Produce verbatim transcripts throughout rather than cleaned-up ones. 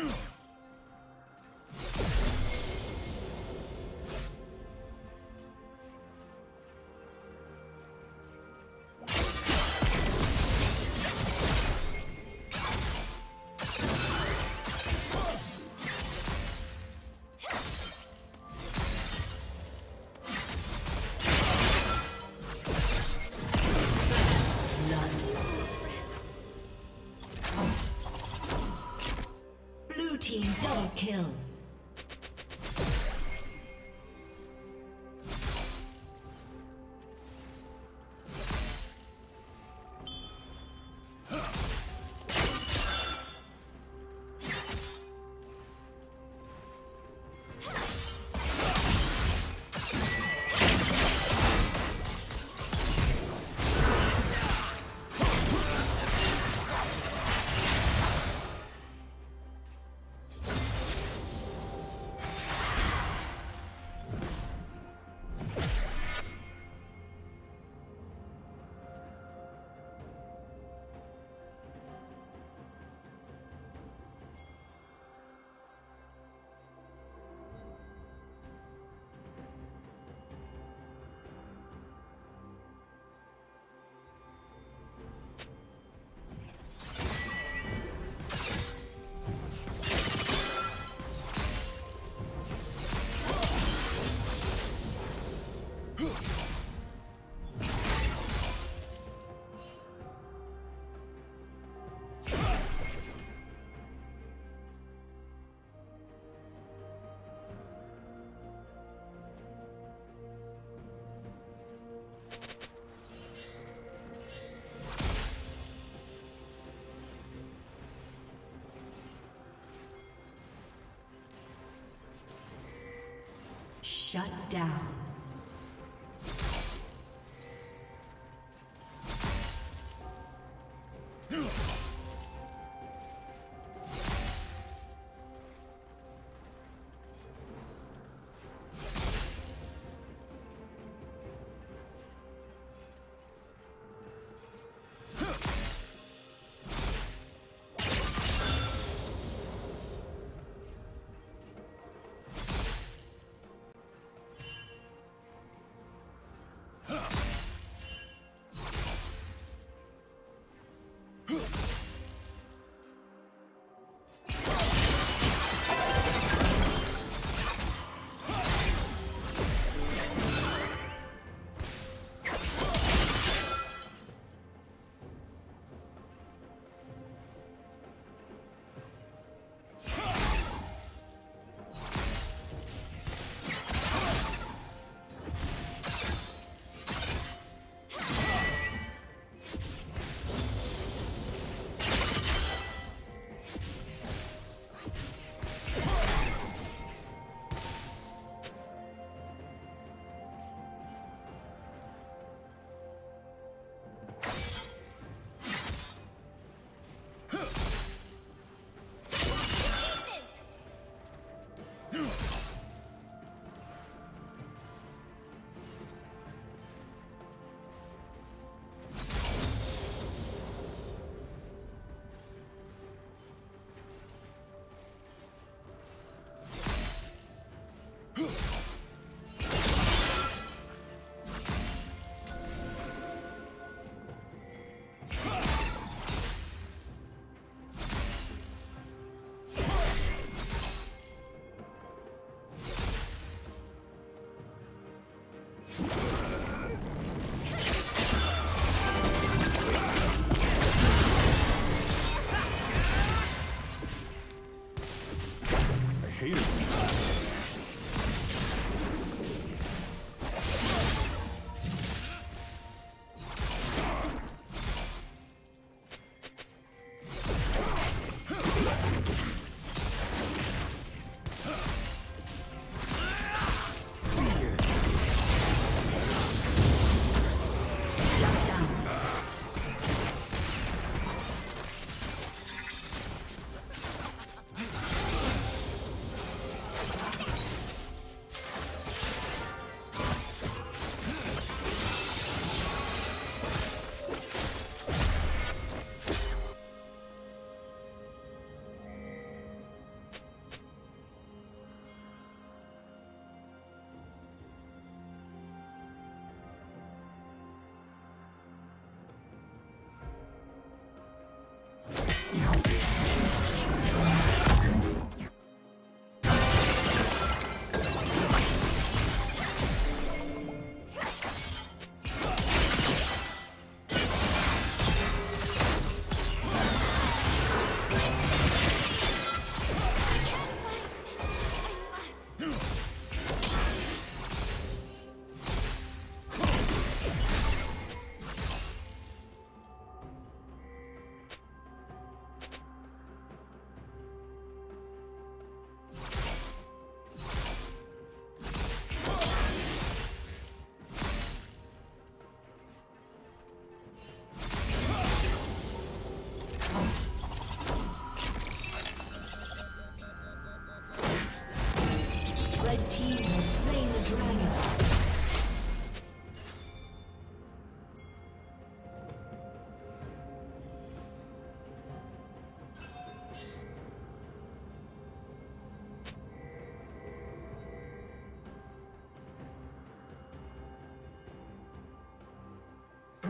Kill. Shut down.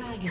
Dragon.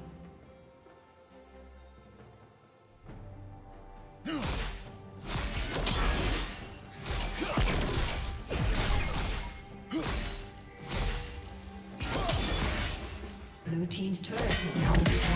Red team's turret has been destroyed. Blue team's turret has been destroyed. Blue team's turret has been destroyed.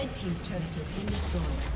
Red Team's turret has been destroyed.